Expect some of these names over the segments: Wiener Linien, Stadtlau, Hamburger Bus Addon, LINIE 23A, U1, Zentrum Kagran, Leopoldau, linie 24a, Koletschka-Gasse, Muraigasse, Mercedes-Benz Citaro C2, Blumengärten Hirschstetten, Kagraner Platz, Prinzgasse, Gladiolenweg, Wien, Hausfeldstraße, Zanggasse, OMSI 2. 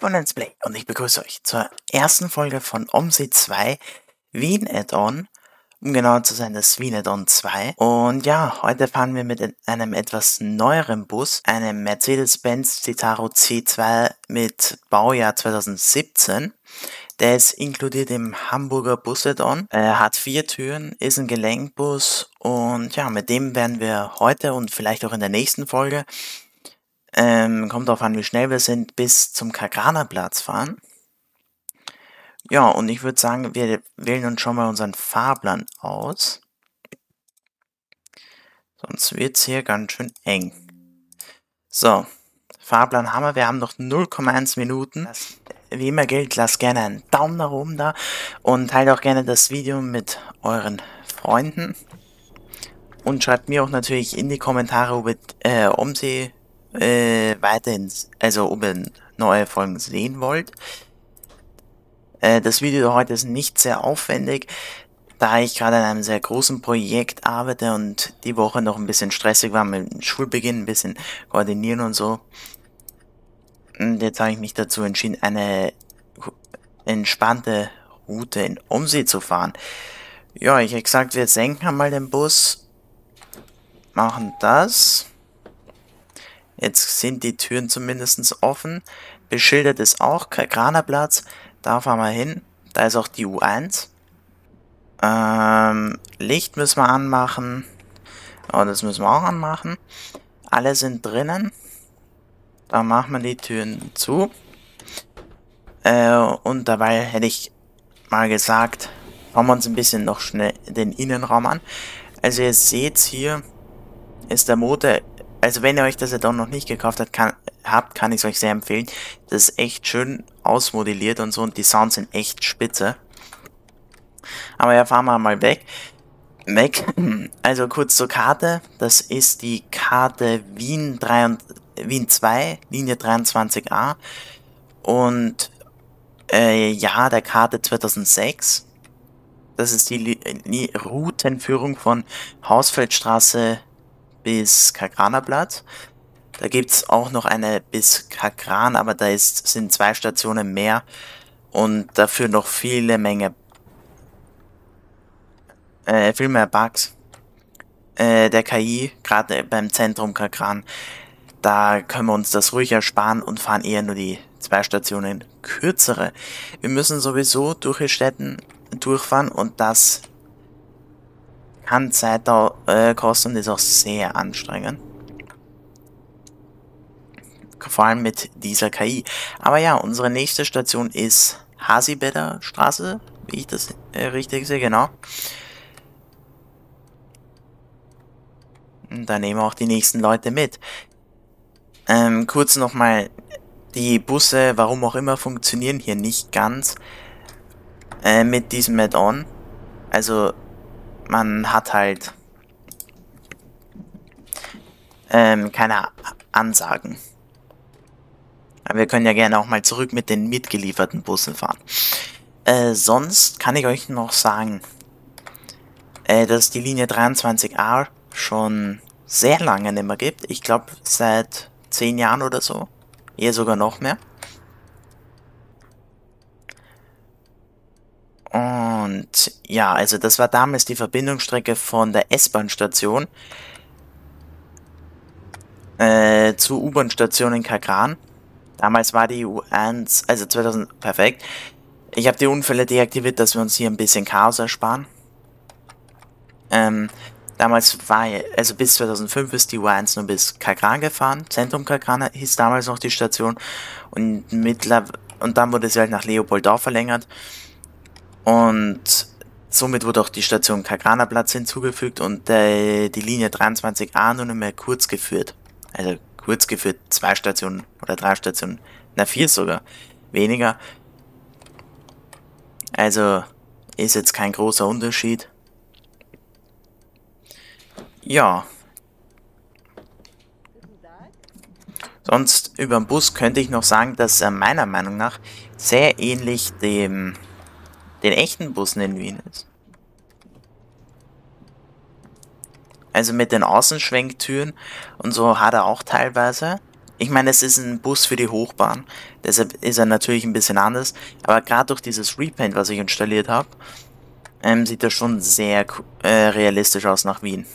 Bonanz Play und ich begrüße euch zur ersten Folge von OMSI 2 Wien Add-on, um genauer zu sein, das Wien Add-on 2. Und ja, heute fahren wir mit einem etwas neueren Bus, einem Mercedes-Benz Citaro C2 mit Baujahr 2017. Der ist inkludiert im Hamburger Bus Add-on. Er hat 4 Türen, ist ein Gelenkbus und ja, mit dem werden wir heute und vielleicht auch in der nächsten Folge, kommt darauf an, wie schnell wir sind, bis zum Kagraner Platz fahren. Ja, und ich würde sagen, wir wählen uns schon mal unseren Fahrplan aus. Sonst wird es hier ganz schön eng. So, Fahrplan haben wir. Wir haben noch 0,1 Minuten. Wie immer gilt, lasst gerne einen Daumen nach oben da und teilt auch gerne das Video mit euren Freunden. Und schreibt mir auch natürlich in die Kommentare, ob sie weiterhin, also ob ihr neue Folgen sehen wollt. Das Video heute ist nicht sehr aufwendig, da ich gerade an einem sehr großen Projekt arbeite und die Woche noch ein bisschen stressig war mit dem Schulbeginn, ein bisschen koordinieren und so. Und jetzt habe ich mich dazu entschieden, eine entspannte Route in OMSI zu fahren. Ja, ich habe gesagt, wir senken einmal den Bus, machen das. Jetzt sind die Türen zumindest offen. Beschildert ist auch Kagraner Platz. Da fahren wir hin. Da ist auch die U1. Licht müssen wir anmachen. Oh, das müssen wir auch anmachen. Alle sind drinnen. Da machen wir die Türen zu. Und dabei hätte ich mal gesagt, schauen wir uns ein bisschen noch schnell den Innenraum an. Also ihr seht hier, ist der Motor. Also wenn ihr euch das Add-on noch nicht gekauft habt, kann ich es euch sehr empfehlen. Das ist echt schön ausmodelliert und so und die Sounds sind echt spitze. Aber ja, fahren wir mal weg. Also kurz zur Karte. Das ist die Karte Wien 2, Linie 23A. Und Jahr der Karte 2006. Das ist die Routenführung von Hausfeldstraße bis Kagraner Platz. Da gibt es auch noch eine bis Kagran, aber da sind 2 Stationen mehr und dafür noch viel mehr Bugs. Der KI, gerade beim Zentrum Kagran, da können wir uns das ruhig ersparen und fahren eher nur die 2 Stationen kürzere. Wir müssen sowieso durch die Städten durchfahren und das kann Zeit kosten und ist auch sehr anstrengend. Vor allem mit dieser KI. Aber ja, unsere nächste Station ist Hausfeldstraße, wie ich das richtig sehe, genau. Und da nehmen wir auch die nächsten Leute mit. Kurz nochmal, die Busse, warum auch immer, funktionieren hier nicht ganz mit diesem Add-on. Also man hat halt keine Ansagen. Aber wir können ja gerne auch mal zurück mit den mitgelieferten Bussen fahren. Sonst kann ich euch noch sagen, dass die Linie 23a schon sehr lange nicht mehr gibt. Ich glaube seit 10 Jahren oder so. Eher sogar noch mehr. Und ja, also das war damals die Verbindungsstrecke von der S-Bahn-Station zur U-Bahn-Station in Kagran. Damals war die U1, also 2000, perfekt. Ich habe die Unfälle deaktiviert, dass wir uns hier ein bisschen Chaos ersparen. Damals war, also bis 2005 ist die U1 nur bis Kagran gefahren. Zentrum Kagran hieß damals noch die Station. Und dann wurde sie halt nach Leopoldau verlängert. Und somit wurde auch die Station Kagraner Platz hinzugefügt und die Linie 23a nur noch mehr kurz geführt. Also kurz geführt 2 Stationen oder 3 Stationen, na 4 sogar, weniger. Also ist jetzt kein großer Unterschied. Ja. Sonst über den Bus könnte ich noch sagen, dass er meiner Meinung nach sehr ähnlich den echten Bussen in Wien ist. Also mit den Außenschwenktüren und so hat er auch teilweise. Ich meine, es ist ein Bus für die Hochbahn, deshalb ist er natürlich ein bisschen anders, aber gerade durch dieses Repaint, was ich installiert habe, sieht das schon sehr realistisch aus nach Wien.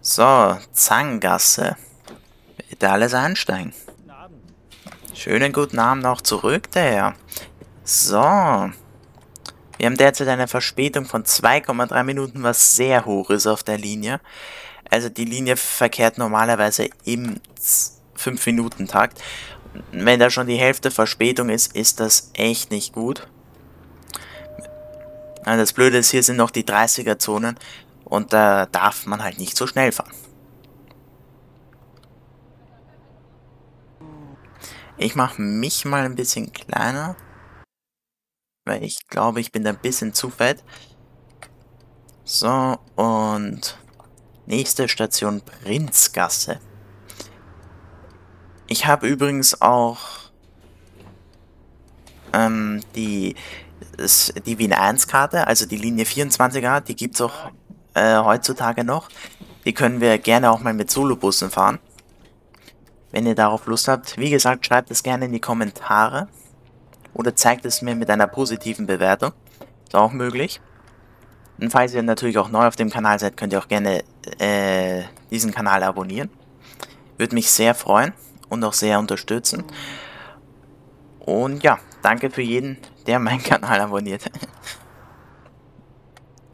So, Zanggasse. Bitte alles einsteigen. Schönen guten Abend auch zurück, der Herr. So. Wir haben derzeit eine Verspätung von 2,3 Minuten, was sehr hoch ist auf der Linie. Also die Linie verkehrt normalerweise im 5-Minuten-Takt. Wenn da schon die Hälfte Verspätung ist, ist das echt nicht gut. Das Blöde ist, hier sind noch die 30er-Zonen und da darf man halt nicht so schnell fahren. Ich mache mich mal ein bisschen kleiner, weil ich glaube, ich bin da ein bisschen zu fett. So, und nächste Station Prinzgasse. Ich habe übrigens auch die Wien 1 Karte, also die Linie 24A, die gibt es auch heutzutage noch. Die können wir gerne auch mal mit Solobussen fahren. Wenn ihr darauf Lust habt, wie gesagt, schreibt es gerne in die Kommentare. Oder zeigt es mir mit einer positiven Bewertung. Ist auch möglich. Und falls ihr natürlich auch neu auf dem Kanal seid, könnt ihr auch gerne diesen Kanal abonnieren. Würde mich sehr freuen und auch sehr unterstützen. Und ja, danke für jeden, der meinen Kanal abonniert.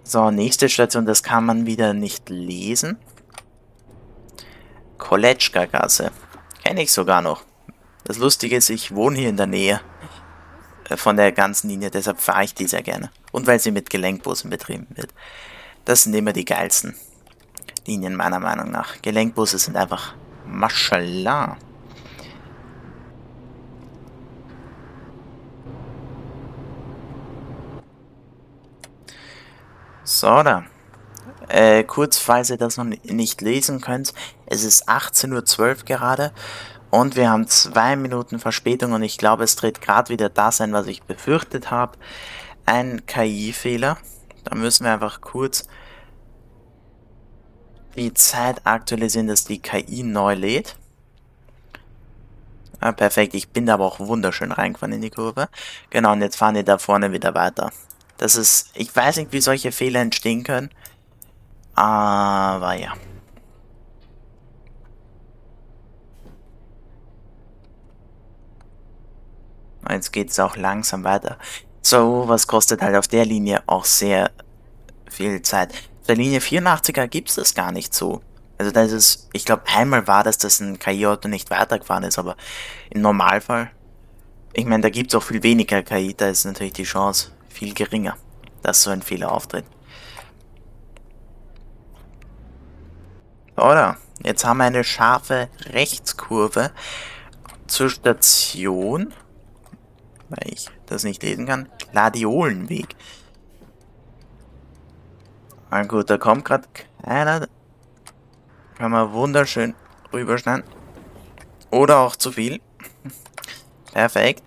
So, nächste Station, das kann man wieder nicht lesen. Koletschka-Gasse. Kenne ich sogar noch. Das Lustige ist, ich wohne hier in der Nähe von der ganzen Linie, deshalb fahre ich die sehr gerne. Und weil sie mit Gelenkbussen betrieben wird. Das sind immer die geilsten Linien meiner Meinung nach. Gelenkbusse sind einfach Maschallah. So, da. Kurz, falls ihr das noch nicht lesen könnt, es ist 18:12 Uhr gerade und wir haben 2 Minuten Verspätung und ich glaube, es tritt gerade wieder das ein, was ich befürchtet habe. Ein KI-Fehler. Da müssen wir einfach kurz die Zeit aktualisieren, dass die KI neu lädt. Ah, perfekt, ich bin da aber auch wunderschön reingefahren in die Kurve. Genau, und jetzt fahren die da vorne wieder weiter. Das ist, ich weiß nicht, wie solche Fehler entstehen können. Aber ja. Jetzt geht es auch langsam weiter. So, was kostet halt auf der Linie auch sehr viel Zeit. Auf der Linie 84er gibt es das gar nicht so. Also das ist, ich glaube einmal war das ein KI-Auto nicht weitergefahren ist, aber im Normalfall, ich meine, da gibt es auch viel weniger KI, da ist natürlich die Chance viel geringer, dass so ein Fehler auftritt. Oder, jetzt haben wir eine scharfe Rechtskurve zur Station, weil ich das nicht lesen kann, Gladiolenweg. Na gut, da kommt gerade keiner, kann man wunderschön rüberschneiden, oder auch zu viel, perfekt.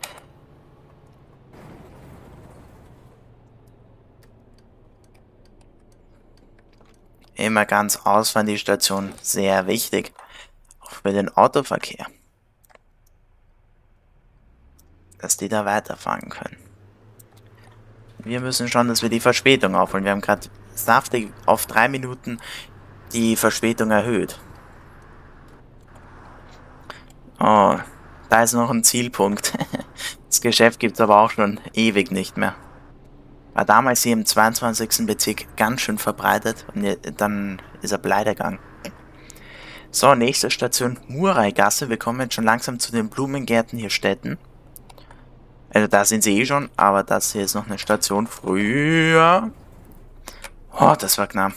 Immer ganz ausfahren die Station, sehr wichtig, auch für den Autoverkehr, dass die da weiterfahren können. Wir müssen schauen, dass wir die Verspätung aufholen. Wir haben gerade saftig auf 3 Minuten die Verspätung erhöht. Oh, da ist noch ein Zielpunkt. Das Geschäft gibt es aber auch schon ewig nicht mehr. War damals hier im 22. Bezirk ganz schön verbreitet und dann ist er pleite gegangen. So, nächste Station Muraigasse. Wir kommen jetzt schon langsam zu den Blumengärten Hirschstetten. Also da sind sie eh schon, aber das hier ist noch eine Station früher. Oh, das war knapp.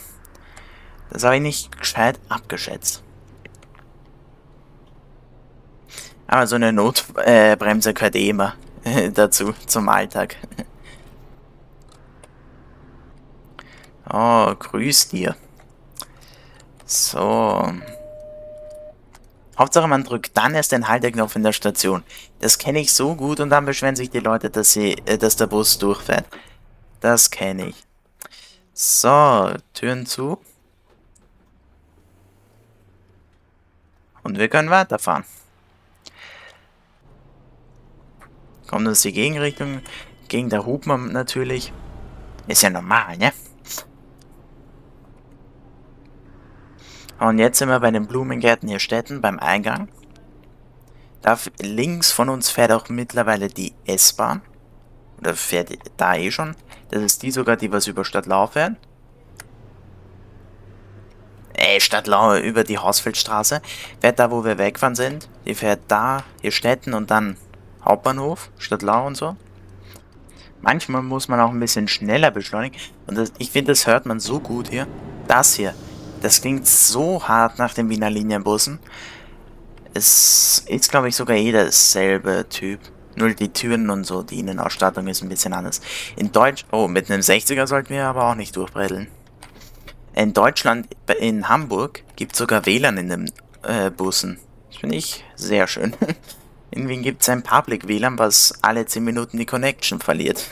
Das habe ich nicht gescheit abgeschätzt. Aber so eine Notbremse gehört eh immer dazu, zum Alltag. Oh, grüß dir. So. Hauptsache man drückt dann erst den Halteknopf in der Station. Das kenne ich so gut und dann beschweren sich die Leute, dass der Bus durchfährt. Das kenne ich. So, Türen zu. Und wir können weiterfahren. Kommt uns die Gegenrichtung. Gegen der Hubmann natürlich. Ist ja normal, ne? Und jetzt sind wir bei den Blumengärten Hirschstetten beim Eingang. Da links von uns fährt auch mittlerweile die S-Bahn. Oder fährt da eh schon. Das ist die sogar, die was über Stadtlau fährt. Stadtlau über die Hausfeldstraße. Fährt da, wo wir wegfahren sind. Die fährt da Hirschstetten und dann Hauptbahnhof, Stadtlau und so. Manchmal muss man auch ein bisschen schneller beschleunigen. Und das, ich finde, das hört man so gut hier. Das hier. Das klingt so hart nach den Wiener Linienbussen. Es ist, glaube ich, sogar jeder dasselbe Typ. Nur die Türen und so, die Innenausstattung ist ein bisschen anders. In Deutsch... Oh, mit einem 60er sollten wir aber auch nicht durchbredeln. In Deutschland, in Hamburg, gibt es sogar WLAN in den Bussen. Das finde ich sehr schön. In Wien gibt es ein Public WLAN, was alle 10 Minuten die Connection verliert.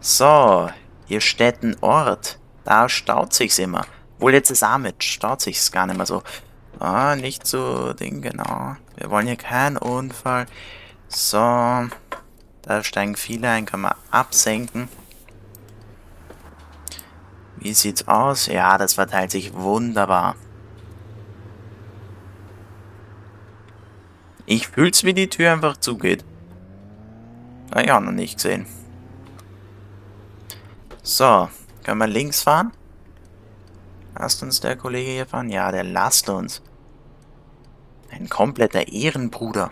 So, hier steht ein Ort. Da staut sich's immer. Wohl jetzt ist Amit, staut sich's gar nicht mehr so. Ah, nicht so Ding, genau. Wir wollen hier keinen Unfall. So, da steigen viele ein, kann man absenken. Wie sieht's aus? Ja, das verteilt sich wunderbar. Ich fühl's, wie die Tür einfach zugeht. Na ja, noch nicht gesehen. So, können wir links fahren? Lasst uns der Kollege hier fahren? Ja, der lasst uns. Ein kompletter Ehrenbruder.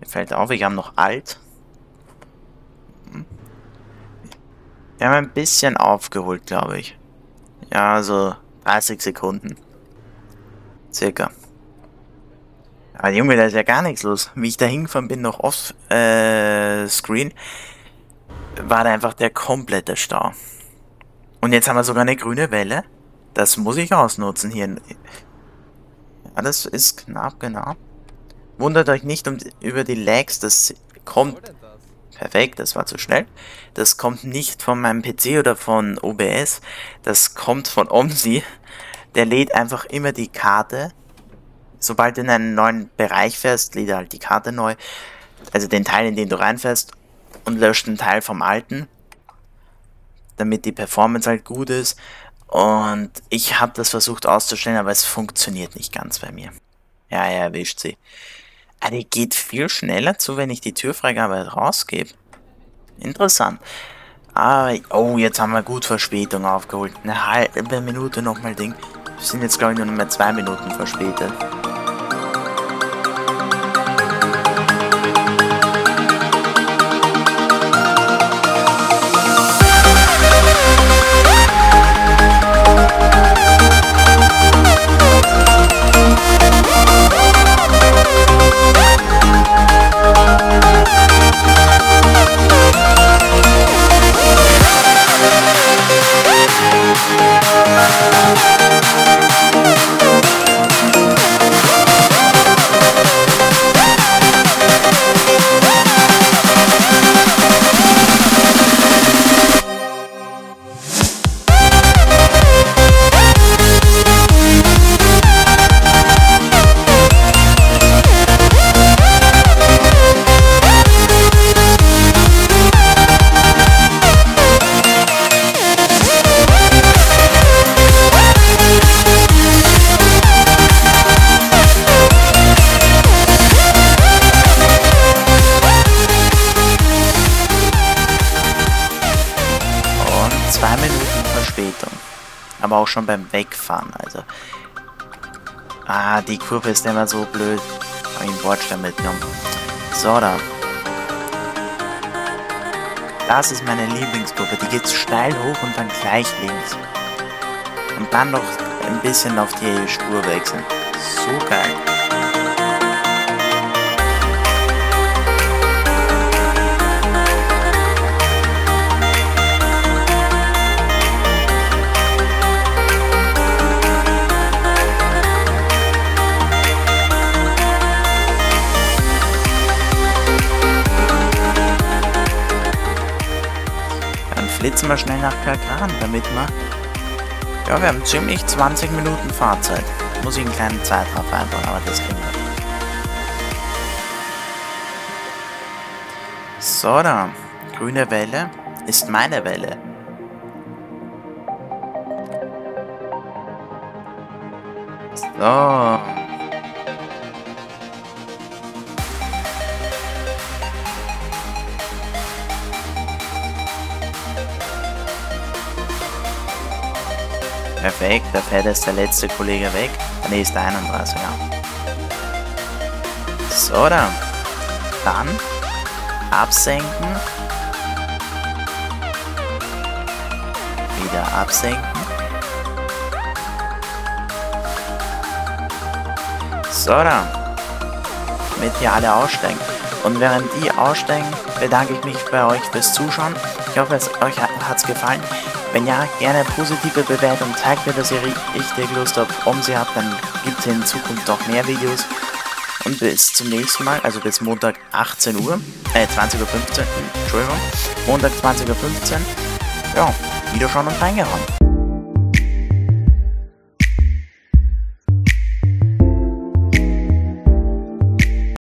Mir fällt auf, ich habe noch alt. Wir haben ein bisschen aufgeholt, glaube ich. Ja, so 30 Sekunden. Circa. Aber Junge, da ist ja gar nichts los. Wie ich da hingefahren bin, noch off-screen, war da einfach der komplette Stau. Und jetzt haben wir sogar eine grüne Welle. Das muss ich ausnutzen hier. Ja, das ist knapp, genau. Wundert euch nicht über die Lags, das kommt... Perfekt, das war zu schnell. Das kommt nicht von meinem PC oder von OBS. Das kommt von OMSI. Der lädt einfach immer die Karte. Sobald du in einen neuen Bereich fährst, lädt er halt die Karte neu. Also den Teil, in den du reinfährst, und löscht einen Teil vom alten. Damit die Performance halt gut ist. Und ich habe das versucht auszustellen, aber es funktioniert nicht ganz bei mir. Ja, er erwischt sie. Ah, die geht viel schneller zu, wenn ich die Türfreigabe rausgebe. Interessant. Ah, oh, jetzt haben wir gut Verspätung aufgeholt. Eine halbe Minute nochmal Ding. Wir sind jetzt, glaube ich, nur noch mal 2 Minuten verspätet. Aber auch schon beim Wegfahren, also. Ah, die Kurve ist immer so blöd. Hab ich einen Bordstein mitgenommen. So, da. Das ist meine Lieblingskurve. Die geht steil hoch und dann gleich links. Und dann noch ein bisschen auf die Spur wechseln. So geil. Flitzen wir schnell nach Kagran, damit wir Ja, wir haben ziemlich 20 Minuten Fahrzeit. Muss ich einen kleinen Zeitraum einbauen, aber das kriegen wir. So, da. Grüne Welle ist meine Welle. So. Perfekt, da fährt jetzt der letzte Kollege weg. Ah, ne, ist der 31er. So, da. Dann absenken. Wieder absenken. So, da. Damit hier alle aussteigen. Und während die aussteigen, bedanke ich mich bei euch fürs Zuschauen. Ich hoffe, euch hat es gefallen. Wenn ja, gerne positive Bewertung. Zeigt mir, dass ihr richtig Lust auf OMSI habt. Dann gibt es in Zukunft noch mehr Videos. Und bis zum nächsten Mal, also bis Montag 18 Uhr, 20.15 Uhr, Entschuldigung, Montag 20.15 Uhr, ja, wieder schauen und reingehauen.